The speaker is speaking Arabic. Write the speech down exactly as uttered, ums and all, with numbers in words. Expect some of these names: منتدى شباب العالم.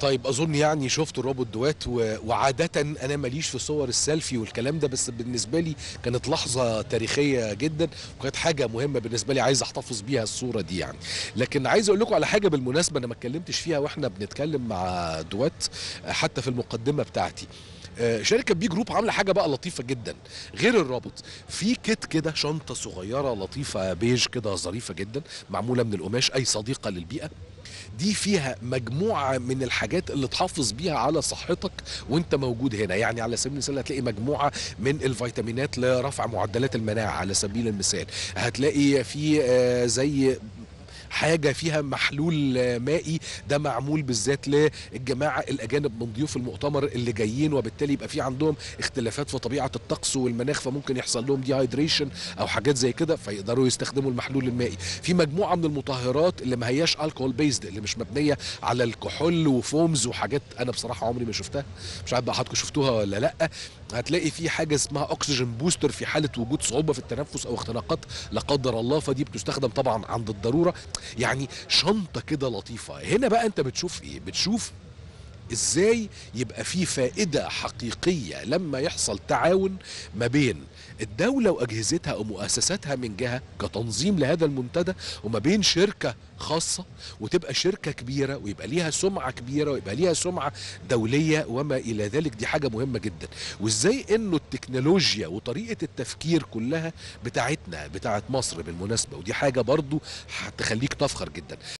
طيب اظن يعني شفت الروبوت دوات، وعاده انا ماليش في صور السيلفي والكلام ده، بس بالنسبه لي كانت لحظه تاريخيه جدا وكانت حاجه مهمه بالنسبه لي، عايز احتفظ بيها الصوره دي يعني. لكن عايز اقول لكم على حاجه بالمناسبه انا ما اتكلمتش فيها واحنا بنتكلم مع دوات حتى في المقدمه بتاعتي. شركه بي جروب عامله حاجه بقى لطيفه جدا غير الروبوت، في كيت كده، شنطه صغيره لطيفه بيج كده ظريفه جدا معموله من القماش، اي صديقه للبيئه. دي فيها مجموعه من الحاجات اللي تحافظ بيها على صحتك وانت موجود هنا، يعني على سبيل المثال هتلاقي مجموعه من الفيتامينات لرفع معدلات المناعه على سبيل المثال، هتلاقي في زي حاجة فيها محلول مائي ده معمول بالذات للجماعة الأجانب من ضيوف المؤتمر اللي جايين، وبالتالي يبقى في عندهم اختلافات في طبيعة الطقس والمناخ فممكن يحصل لهم ديهايدريشن أو حاجات زي كده، فيقدروا يستخدموا المحلول المائي. في مجموعة من المطهرات اللي ما هياش الكحول بيزد، اللي مش مبنية على الكحول وفومز وحاجات أنا بصراحة عمري ما شفتها، مش عارف بقى حضرتك شفتوها ولا لأ. هتلاقي في حاجة اسمها أكسجين بوستر في حالة وجود صعوبة في التنفس أو اختناقات لا قدر الله، فدي بتستخدم طبعا عند الضرورة. يعني شنطة كده لطيفة. هنا بقى انت بتشوف ايه؟ بتشوف ازاي يبقى في فائدة حقيقية لما يحصل تعاون ما بين الدولة واجهزتها ومؤسساتها من جهة كتنظيم لهذا المنتدى، وما بين شركة خاصة وتبقى شركة كبيرة ويبقى ليها سمعة كبيرة ويبقى ليها سمعة دولية وما الى ذلك. دي حاجة مهمة جدا. وازاي انه التكنولوجيا وطريقة التفكير كلها بتاعتنا بتاعت مصر بالمناسبة، ودي حاجة برضو هتخليك تفخر جدا.